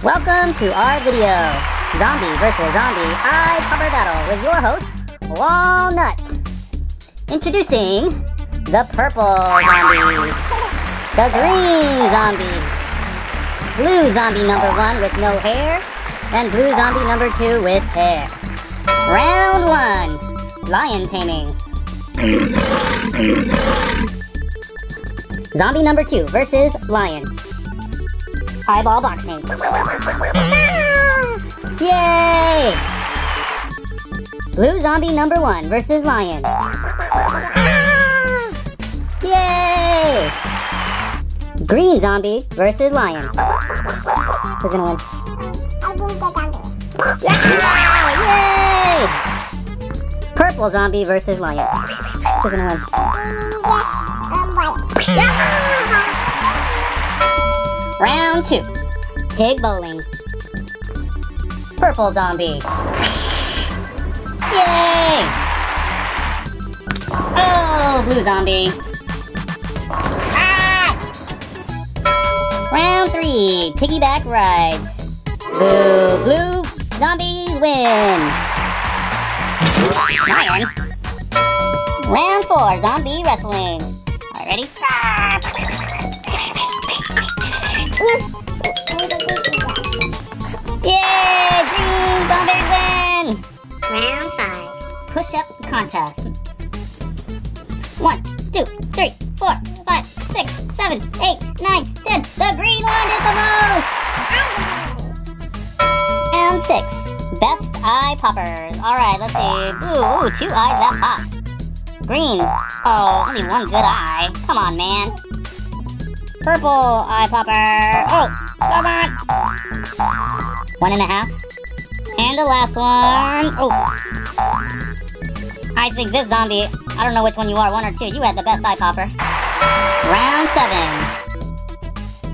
Welcome to our video, Zombie vs. Zombie Eye-Cover Battle with your host, Wall-Nut. Introducing the purple zombie, the green zombie, blue zombie number 1 with no hair, and blue zombie number 2 with hair. Round 1, lion taming. Zombie number 2 versus lion. Eyeball boxing. Yay! Blue zombie number 1 versus lion. Yay! Green zombie versus lion. Who's gonna win? I'm gonna get down there. Yeah! Yay! Purple zombie versus lion. Who's gonna win? Lion. Yeah! Round 2, pig bowling. Purple zombie. Yay! Oh, blue zombie. Ah! Round 3, piggyback rides. Blue zombies win. Lion. Round 4, zombie wrestling. All right, ready? Yay! Green zombies win! Round 5. Push-up contest. 1, 2, 3, 4, 5, 6, 7, 8, 9, 10. The green one is the most! Round 6. Best eye poppers. Alright, let's see. Ooh, 2 eyes that pop. Green. Oh, only 1 good eye. Come on, man. Purple eye popper. Oh, come on. 1.5. And the last one. Oh. I think this zombie, I don't know which one you are, 1 or 2. You had the best eye popper. Round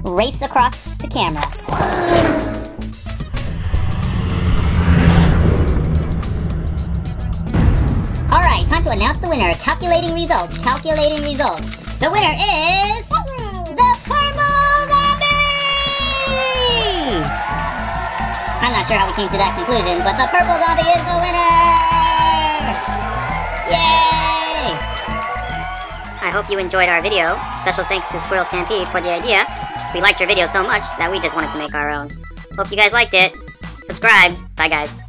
7. Race across the camera. All right, time to announce the winner. Calculating results. The winner is... I'm not sure how we came to that conclusion, but the purple zombie is the winner! Yay! I hope you enjoyed our video. Special thanks to Squirrel Stampede for the idea. We liked your video so much that we just wanted to make our own. Hope you guys liked it. Subscribe. Bye, guys.